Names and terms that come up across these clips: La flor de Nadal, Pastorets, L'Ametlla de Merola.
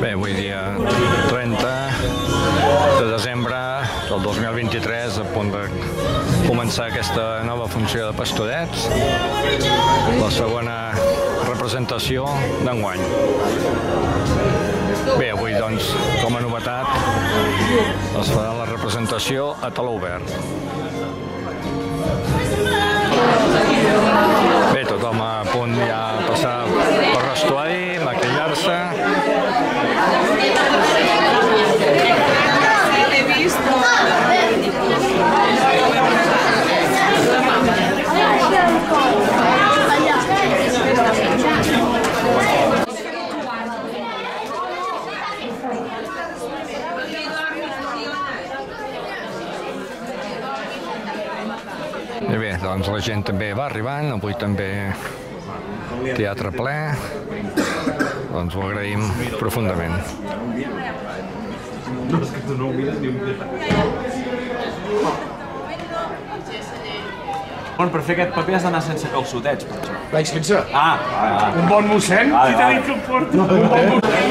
Bé, avui dia 30 de desembre del 2023, a punt de començar aquesta nova funció de Pastorets, la segona representació d'enguany. Bé, avui, doncs, com a novetat, es farà la representació a teló obert. Bé, tothom a punt ja a passar per vestuari, maquillar-se. I bé, doncs la gent també va arribant, avui també teatre ple, doncs ho agraïm profundament. No, és que tu no ho mires ni un dia. Per fer aquest paper has d'anar sense calçotets, per això. Vaig sense? Ah! Un bon mossèn? Qui t'ha dit que em porti? Un bon mossèn?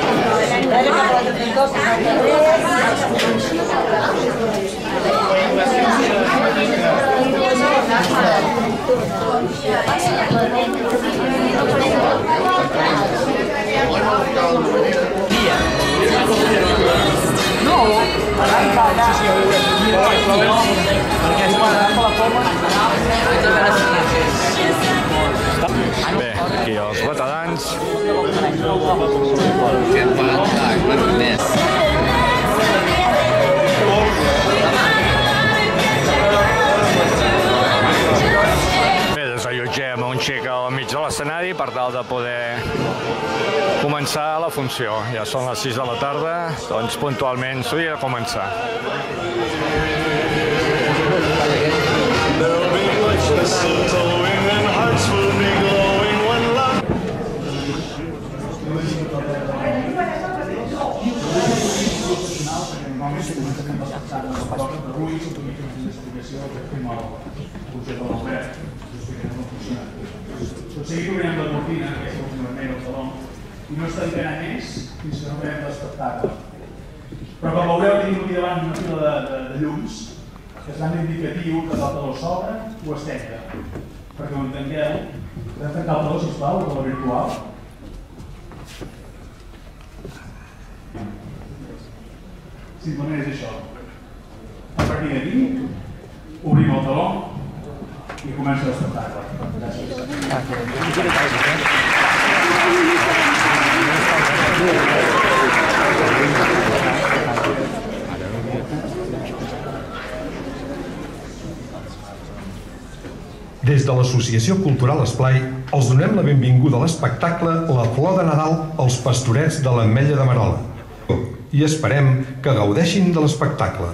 Bé, aquí els batedans. Aixeca al mig de l'escenari per tal de poder començar la funció. Ja són les 6 de la tarda, doncs puntualment s'hauria de començar. Potser que veiem la cortina, que és segurament el saló, i no es tancarà més fins que no veiem l'espectacle. Però com veureu, tenim aquí davant una fila de llums que es fan indicatiu que el teló s'obre o es tanca. Perquè ho entengueu, podem tancar el teló, sisplau, el teló virtual. Simplement és això. A partir d'aquí, obrim el teló i comença l'espectacle. Des de l'Associació Cultural Esplai els donem la benvinguda a l'espectacle La flor de Nadal als Pastorets de l'Ametlla de Merola i esperem que gaudeixin de l'espectacle.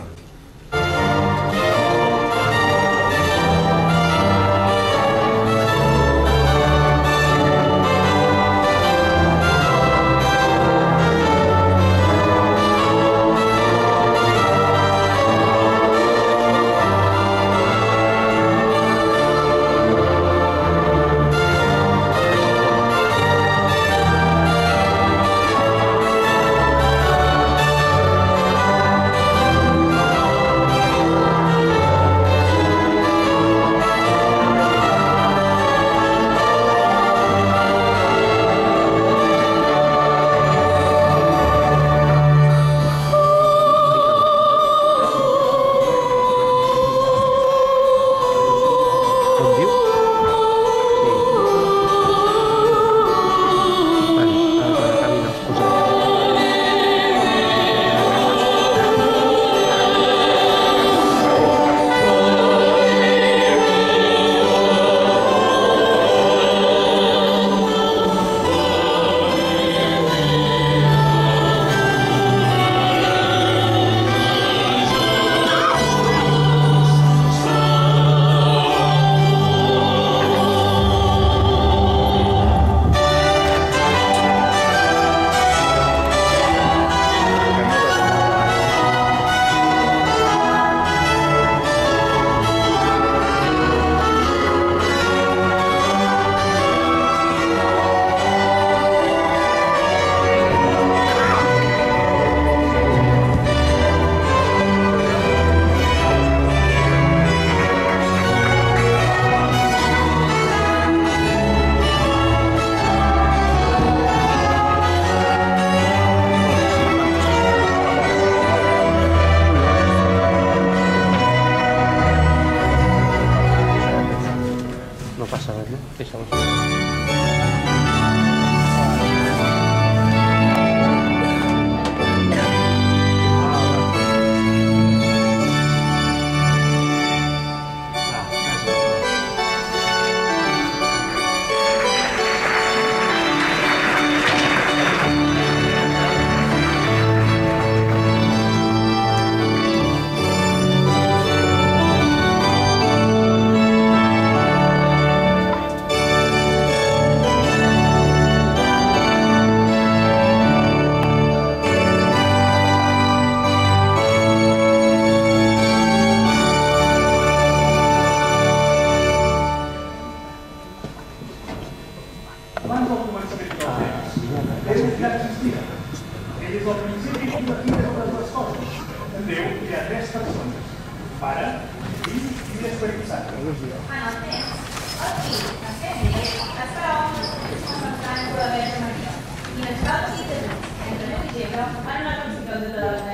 que hi ha tres persones, pare, fill i l'Esperit Sant. En el text, el fill, que fem bé, es farà un dels concentrants de la Verge Maria i naixerà el fill de Déu, entre Déu i Gebre, en una concepció de la Verge.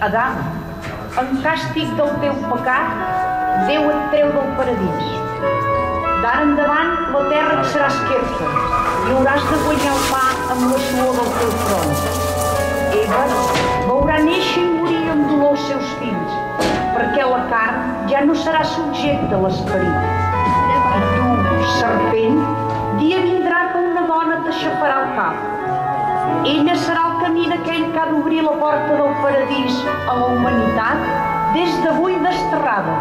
Adam, en càstig del teu pecat, Déu et treu del paradís. D'ara endavant la terra et serà esquerda i hauràs de guanyar el pa amb la suor del teu front. Eva veurà néixer i morir amb dolor els seus fills, perquè la carn ja no serà subjecta a l'esperit. I tu, serpent, dia vindrà que una dona t'aixafarà el cap. Ella serà el camí d'aquell que ha d'obrir la porta del paradís a la humanitat des d'avui desterrada.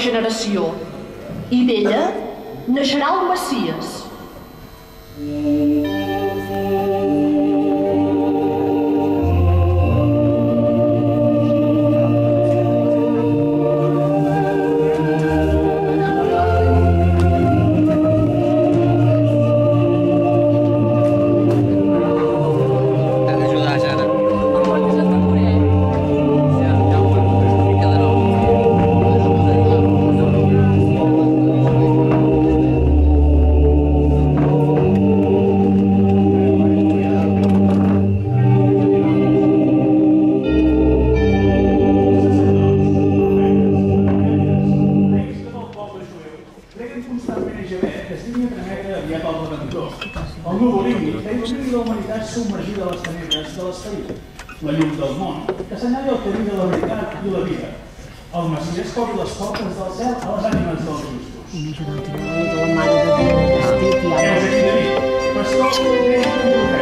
Generació, i d'ella naixerà el Messies. del venidor. El núvol índic que il·lumina la humanitat submergida a les tenebres de l'esperit, la llum del món, que assenyala el camí de la veritat i la vida. El Messies que obri les portes del cel a les ànimes dels justos. És aquí David, pastor que creix en profeta.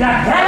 That